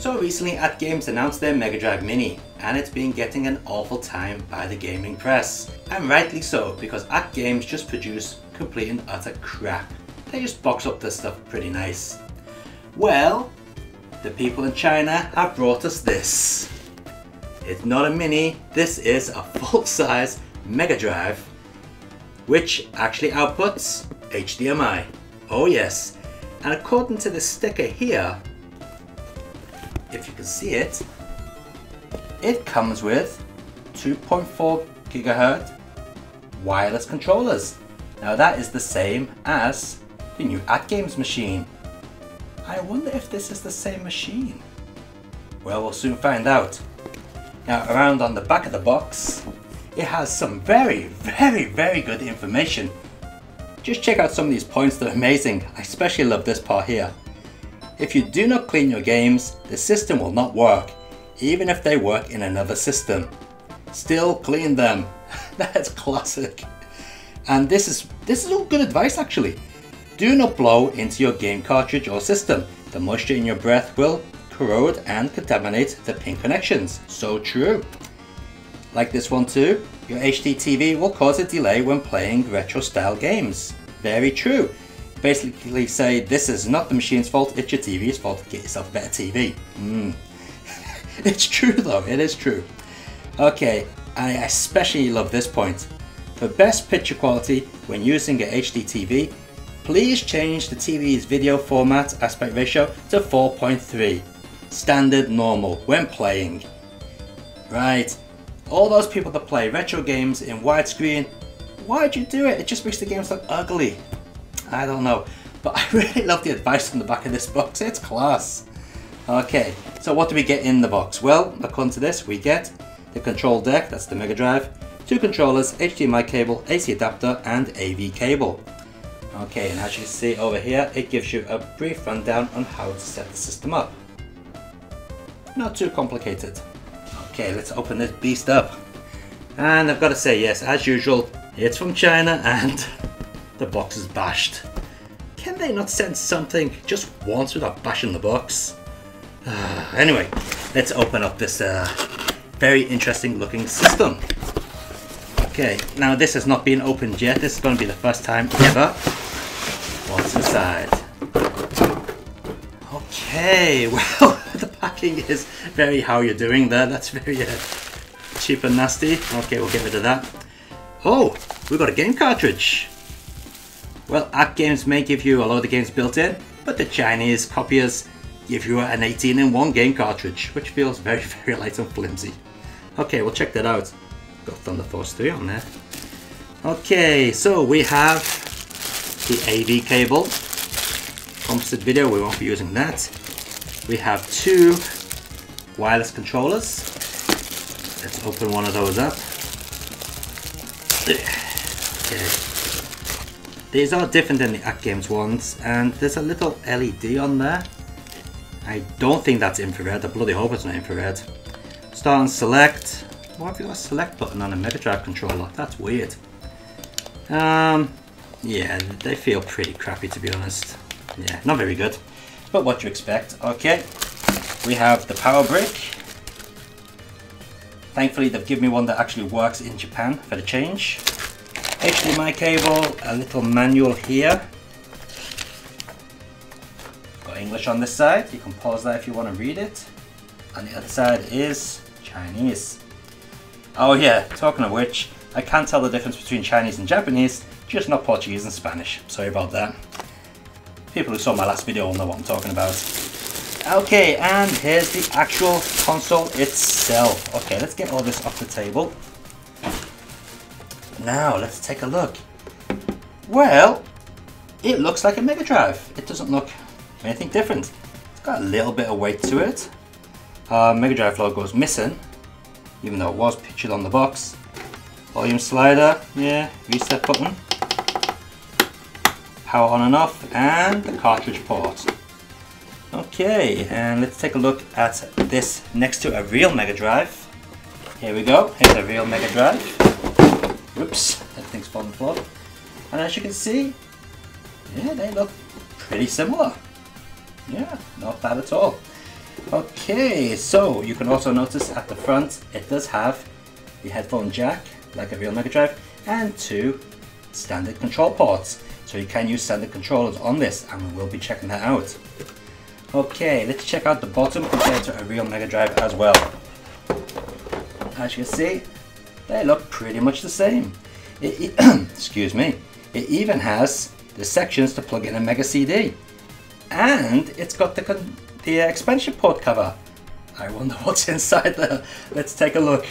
So recently AtGames announced their Mega Drive Mini, and it's been getting an awful time by the gaming press. And rightly so, because AtGames just produce complete and utter crap. They just box up this stuff pretty nice. Well, the people in China have brought us this. It's not a mini, this is a full-size Mega Drive, which actually outputs HDMI. Oh yes, and according to this sticker here, if you can see it, it comes with 2.4 gigahertz wireless controllers. Now that is the same as the new AtGames machine. I wonder if this is the same machine. Well, we'll soon find out. Now around on the back of the box, it has some very, very good information. Just check out some of these points, they're amazing. I especially love this part here. If you do not clean your games, the system will not work, even if they work in another system. Still clean them. That's classic. And this is all good advice actually. Do not blow into your game cartridge or system. The moisture in your breath will corrode and contaminate the pin connections. So true. Like this one too, your HDTV will cause a delay when playing retro style games. Very true. Basically say, this is not the machine's fault, it's your TV's fault, get yourself a better TV. It's true though, it is true. Okay, I especially love this point. For best picture quality when using a HDTV, please change the TV's video format aspect ratio to 4.3. Standard normal when playing. Right, all those people that play retro games in widescreen, why'd you do it? It just makes the games look ugly. I don't know, but I really love the advice on the back of this box, it's class. Okay, so what do we get in the box? Well, according to this, we get the control deck, that's the Mega Drive, two controllers, HDMI cable, AC adapter and AV cable. Okay, and as you can see over here, it gives you a brief rundown on how to set the system up. Not too complicated. Okay, let's open this beast up. And I've got to say, yes, as usual, it's from China and the box is bashed. Can they not send something just once without bashing the box? Anyway, let's open up this very interesting looking system. Okay, now this has not been opened yet. This is going to be the first time ever. What's inside? Okay, well, the packing is very how you're doing there. That's very cheap and nasty. Okay, we'll get rid of that. Oh, we've got a game cartridge. Well, AtGames may give you a lot of the games built in, but the Chinese copiers give you an 18-in-1 game cartridge, which feels very, very light and flimsy. Okay, we'll check that out. Got Thunder Force 3 on there. Okay, so we have the AV cable. Composite video, we won't be using that. We have two wireless controllers. Let's open one of those up. Okay. These are different than the AtGames ones, and there's a little LED on there. I don't think that's infrared, I bloody hope it's not infrared. Start and select. Why have you got a select button on a Mega Drive controller? That's weird. Yeah, they feel pretty crappy to be honest. Yeah, not very good, but what you expect. Okay, we have the power brick. Thankfully they've given me one that actually works in Japan for the change. HDMI cable, a little manual here. Got English on this side, you can pause that if you want to read it. On the other side is Chinese. Oh yeah, talking of which, I can't tell the difference between Chinese and Japanese, just not Portuguese and Spanish. Sorry about that. People who saw my last video will know what I'm talking about. Okay, and here's the actual console itself. Okay, let's get all this off the table. Now let's take a look. Well, it looks like a Mega Drive. It doesn't look anything different. It's got a little bit of weight to it. Mega Drive logo is missing, even though it was pictured on the box. Volume slider, yeah, reset button. Power on and off, and the cartridge port. Okay, and let's take a look at this next to a real Mega Drive. Here we go, here's a real Mega Drive. Oops, that thing's fallen on the floor. And as you can see, yeah, they look pretty similar. Yeah, not bad at all. Okay, so you can also notice at the front it does have the headphone jack like a real Mega Drive and two standard control ports, so you can use standard controllers on this and we will be checking that out. Okay, let's check out the bottom compared to a real Mega Drive as well. As you can see, they look pretty much the same. Excuse me. It even has the sections to plug in a Mega CD, and it's got the expansion port cover. I wonder what's inside there. Let's take a look.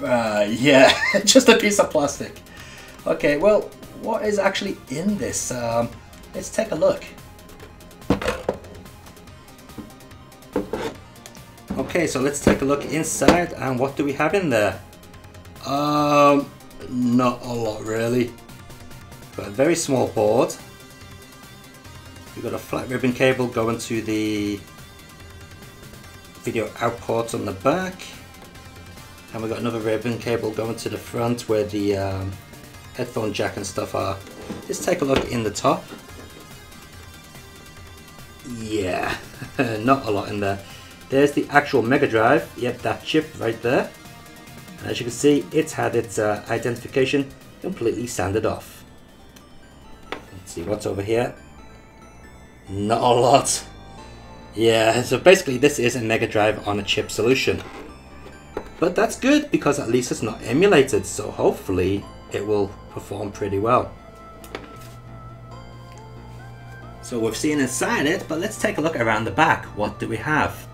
Yeah, just a piece of plastic. Okay, well, what is actually in this? Let's take a look. Okay, so let's take a look inside, and what do we have in there? Not a lot really, but a very small board. We've got a flat ribbon cable going to the video output on the back, and we've got another ribbon cable going to the front where the headphone jack and stuff are. Let's take a look in the top. Yeah, not a lot in there. There's the actual Mega Drive, yep, that chip right there. And as you can see, it's had its identification completely sanded off. Let's see what's over here. Not a lot. Yeah, so basically this is a Mega Drive on a chip solution. But that's good, because at least it's not emulated, so hopefully it will perform pretty well. So we've seen inside it, but let's take a look around the back. What do we have?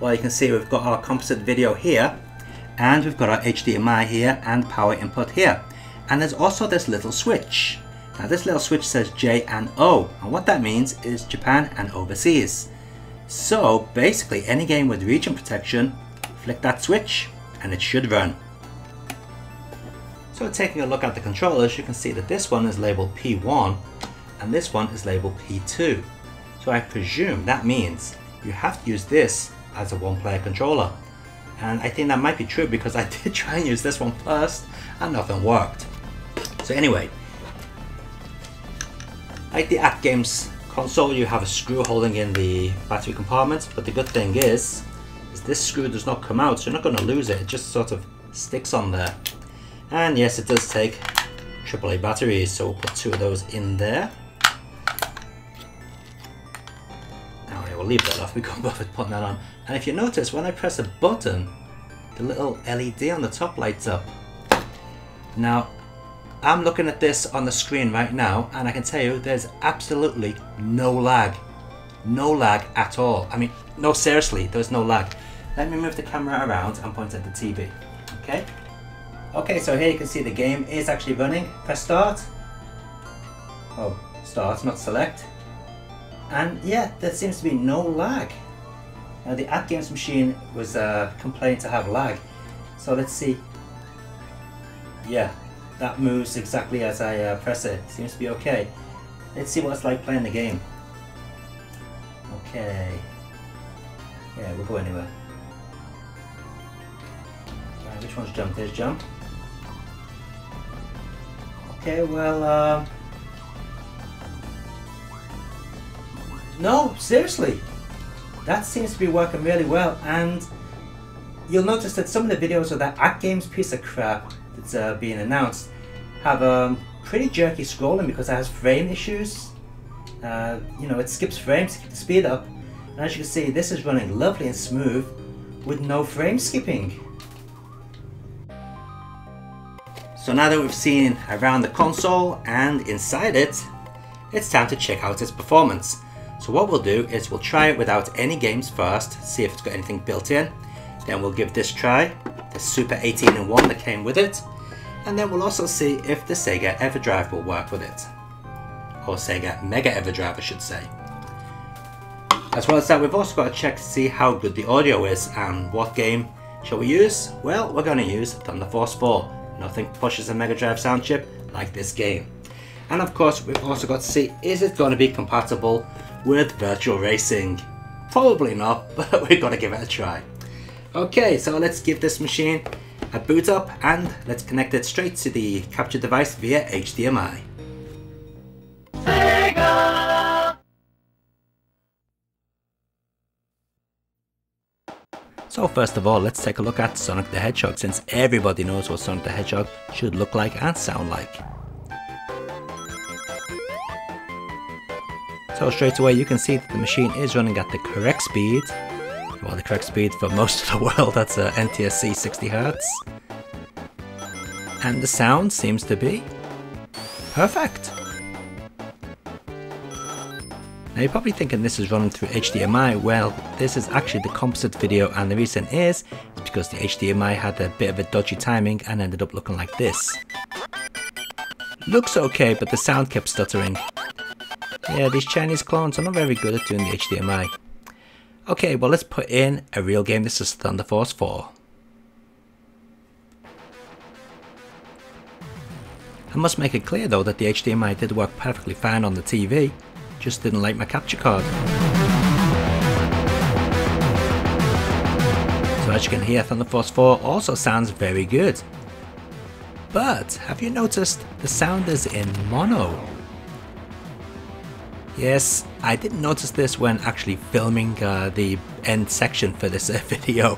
Well, you can see we've got our composite video here, and we've got our HDMI here and power input here. And there's also this little switch. Now this little switch says J and O, and what that means is Japan and overseas. So basically any game with region protection, flick that switch and it should run. So taking a look at the controllers, you can see that this one is labeled P1 and this one is labeled P2. So I presume that means you have to use this as a one-player controller. And I think that might be true, because I did try and use this one first and nothing worked. So anyway, like the AtGames console, you have a screw holding in the battery compartment, but the good thing is this screw does not come out, so you're not going to lose it. It just sort of sticks on there. And yes, it does take AAA batteries, so we'll put two of those in there. We'll leave that off, we can't bother putting that on. And if you notice, when I press a button, the little LED on the top lights up. Now, I'm looking at this on the screen right now, and I can tell you there's absolutely no lag. No lag at all. I mean, no, seriously, there's no lag. Let me move the camera around and point at the TV, okay? Okay, so here you can see the game is actually running. Press start. Oh, start, not select. And yeah, there seems to be no lag. Now the AtGames machine was complaining to have lag. So let's see. Yeah, that moves exactly as I press it. Seems to be okay. Let's see what it's like playing the game. Okay. Yeah, we'll go anywhere. Right, which one's jump? There's jump. Okay, well... No, seriously, that seems to be working really well, and you'll notice that some of the videos of that AtGames piece of crap that's being announced have pretty jerky scrolling because it has frame issues. You know, it skips frames to keep the speed up, and as you can see, this is running lovely and smooth with no frame skipping. So now that we've seen around the console and inside it, it's time to check out its performance. So what we'll do is we'll try it without any games first, see if it's got anything built in. Then we'll give this try, the Super 18-in-1 that came with it. And then we'll also see if the Sega Everdrive will work with it. Or Sega Mega Everdrive, I should say. As well as that, we've also got to check to see how good the audio is, and what game shall we use? Well, we're going to use Thunder Force 4. Nothing pushes a Mega Drive sound chip like this game. And of course, we've also got to see, is it going to be compatible with Virtua Racing? Probably not, but we've got to give it a try. Okay, so let's give this machine a boot up and let's connect it straight to the capture device via HDMI. Sega! So first of all, let's take a look at Sonic the Hedgehog, since everybody knows what Sonic the Hedgehog should look like and sound like. So straight away you can see that the machine is running at the correct speed, well, the correct speed for most of the world, that's NTSC 60Hz. And the sound seems to be perfect. Now you're probably thinking this is running through HDMI, well, this is actually the composite video, and the reason is because the HDMI had a bit of a dodgy timing and ended up looking like this. Looks okay, but the sound kept stuttering. Yeah, these Chinese clones are not very good at doing the HDMI. Okay, well let's put in a real game. This is Thunder Force 4. I must make it clear though that the HDMI did work perfectly fine on the TV, just didn't like my capture card. So as you can hear, Thunder Force 4 also sounds very good. But have you noticed the sound is in mono? Yes, I didn't notice this when actually filming the end section for this video,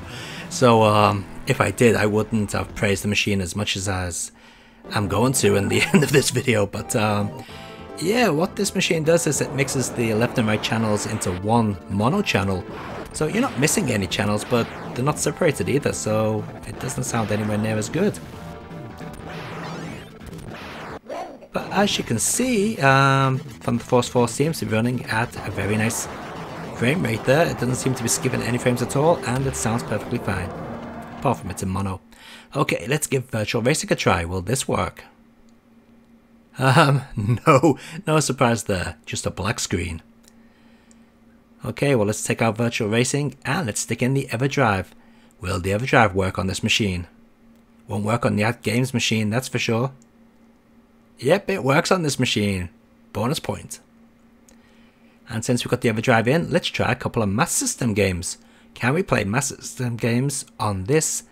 so if I did, I wouldn't have praised the machine as much as I'm going to in the end of this video, but yeah, what this machine does is it mixes the left and right channels into one mono channel, so you're not missing any channels, but they're not separated either, so it doesn't sound anywhere near as good. But as you can see, Thunder Force 4 seems to be running at a very nice frame rate there. It doesn't seem to be skipping any frames at all, and it sounds perfectly fine. Apart from it's in mono. Okay, let's give Virtua Racing a try. Will this work? No surprise there. Just a black screen. Okay, well let's take out Virtua Racing and let's stick in the Everdrive. Will the Everdrive work on this machine? Won't work on the AtGames machine, that's for sure. Yep, it works on this machine. Bonus point. And since we've got the Everdrive in, let's try a couple of Master System games. Can we play Master System games on this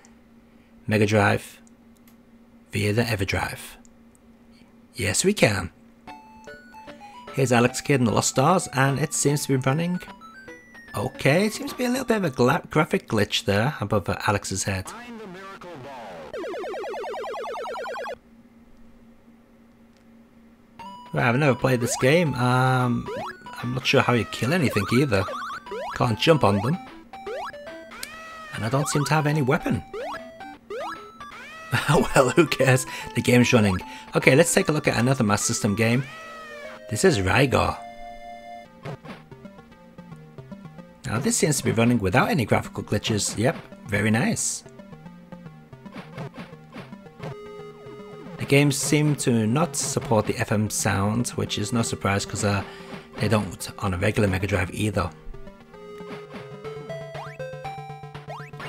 Mega Drive via the Everdrive? Yes, we can. Here's Alex Kidd in the Lost Stars, and it seems to be running okay. It seems to be a little bit of a graphic glitch there above Alex's head. Right, I've never played this game. I'm not sure how you kill anything either. Can't jump on them. And I don't seem to have any weapon. Well, who cares? The game's running. Okay, let's take a look at another Master System game. This is Rygar. Now this seems to be running without any graphical glitches. Yep, very nice. Games seem to not support the FM sound, which is no surprise because they don't on a regular Mega Drive either.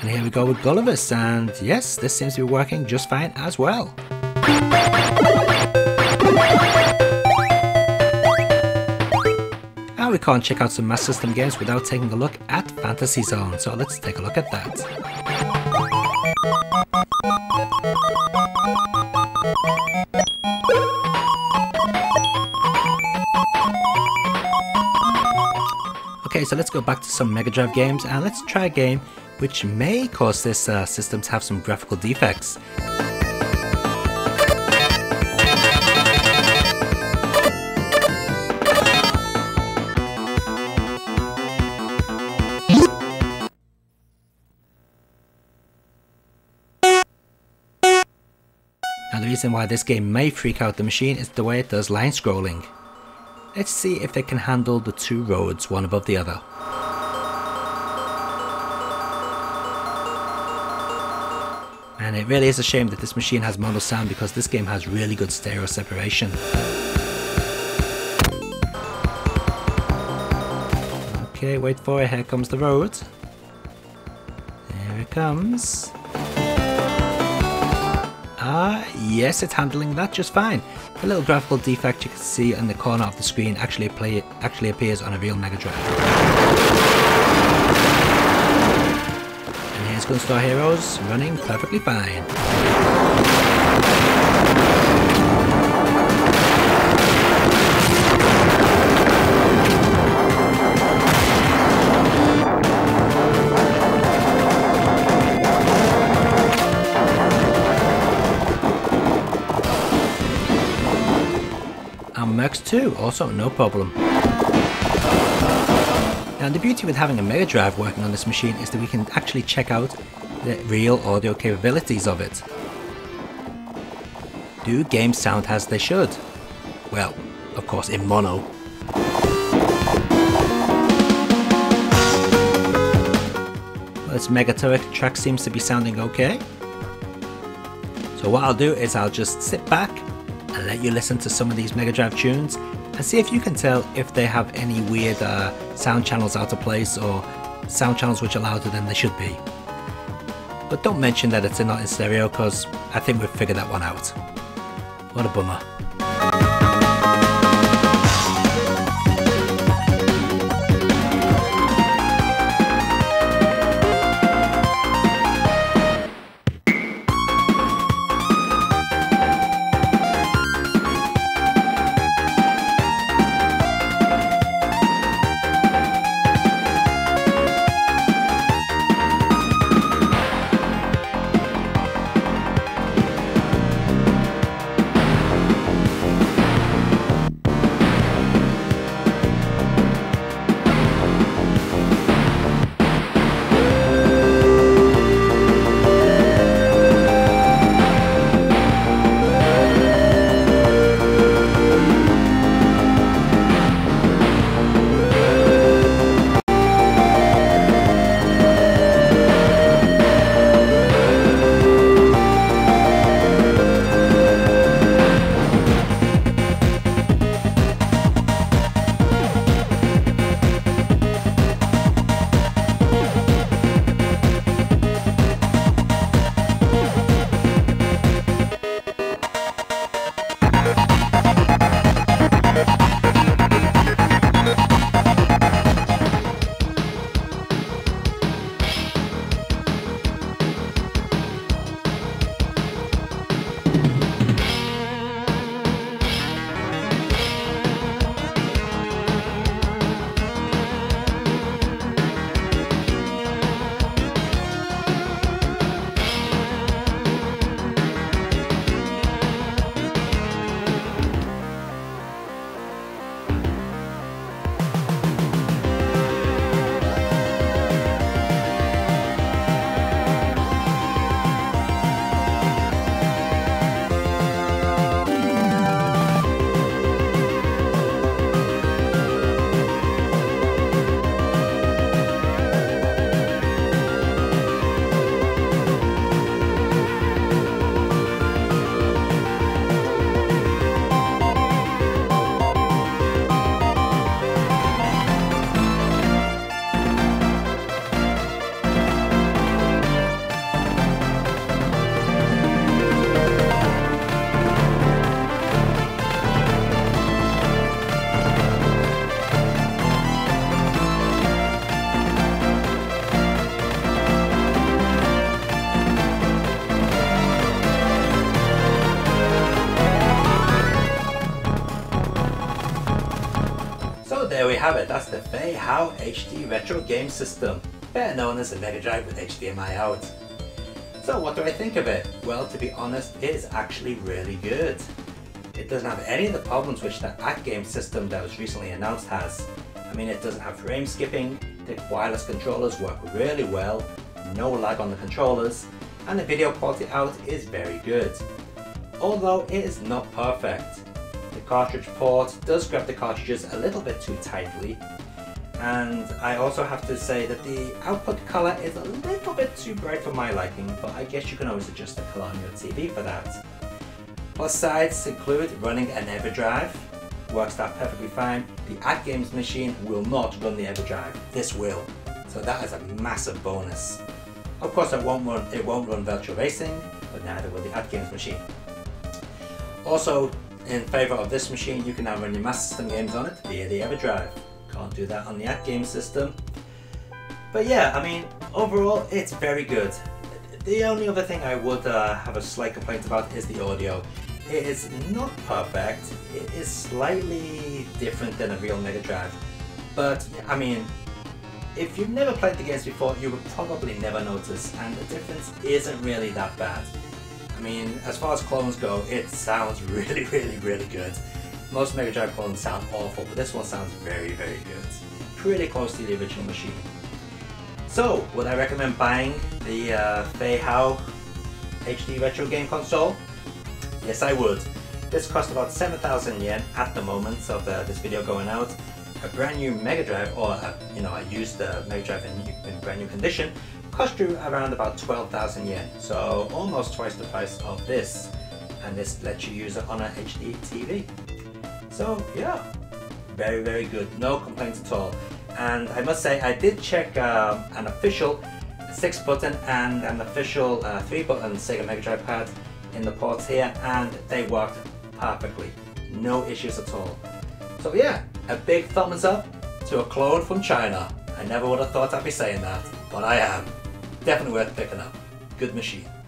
And here we go with Gullivus, and yes, this seems to be working just fine as well. And we can't check out some Master System games without taking a look at Fantasy Zone, so let's take a look at that. Okay, so let's go back to some Mega Drive games and let's try a game which may cause this system to have some graphical defects. Now the reason why this game may freak out the machine is the way it does line scrolling. Let's see if they can handle the two roads, one above the other. And it really is a shame that this machine has mono sound because this game has really good stereo separation. Okay, wait for it, here comes the road. There it comes. Yes, it's handling that just fine. The little graphical defect you can see in the corner of the screen actually appears on a real Mega Drive. And here's Gunstar Heroes running perfectly fine. too, also no problem. Now the beauty with having a Mega Drive working on this machine is that we can actually check out the real audio capabilities of it. Do games sound as they should? Well, of course in mono. Well, this Mega Turret track seems to be sounding okay. So what I'll do is I'll just sit back and let you listen to some of these Mega Drive tunes and see if you can tell if they have any weird sound channels out of place or sound channels which are louder than they should be. But don't mention that it's not in stereo because I think we've figured that one out. What a bummer. There we have it, that's the Fei Hao HD Retro Game System, better known as the Mega Drive with HDMI out. So what do I think of it? Well, to be honest, it is actually really good. It doesn't have any of the problems which the AtGames system that was recently announced has. I mean, it doesn't have frame skipping, the wireless controllers work really well, no lag on the controllers, and the video quality out is very good. Although it is not perfect. The cartridge port does grab the cartridges a little bit too tightly, and I also have to say that the output colour is a little bit too bright for my liking, but I guess you can always adjust the colour on your TV for that. Plus sides include running an EverDrive, works out perfectly fine. The AtGames machine will not run the EverDrive, this will, so that is a massive bonus. Of course it won't run Virtua Racing, but neither will the AtGames machine. Also, in favour of this machine, you can now run your Master System games on it via the EverDrive. Can't do that on the AtGames system. But yeah, I mean, overall it's very good. The only other thing I would have a slight complaint about is the audio. It is not perfect, it is slightly different than a real Mega Drive. But, I mean, if you've never played the games before, you would probably never notice, and the difference isn't really that bad. I mean, as far as clones go, it sounds really, really, really good. Most Mega Drive clones sound awful, but this one sounds very, very good. Pretty close to the original machine. So, would I recommend buying the Fei Hao HD Retro Game Console? Yes, I would. This cost about 7,000 yen at the moment of this video going out. A brand new Mega Drive, or I used the Mega Drive in brand new condition, cost you around about 12,000 yen. So almost twice the price of this. And this lets you use it on a HDTV. So yeah, very, very good. No complaints at all. And I must say, I did check an official 6-button and an official 3-button Sega Mega Drive pad in the ports here, and they worked perfectly. No issues at all. So yeah, a big thumbs up to a clone from China. I never would have thought I'd be saying that, but I am. Definitely worth picking up. Good machine.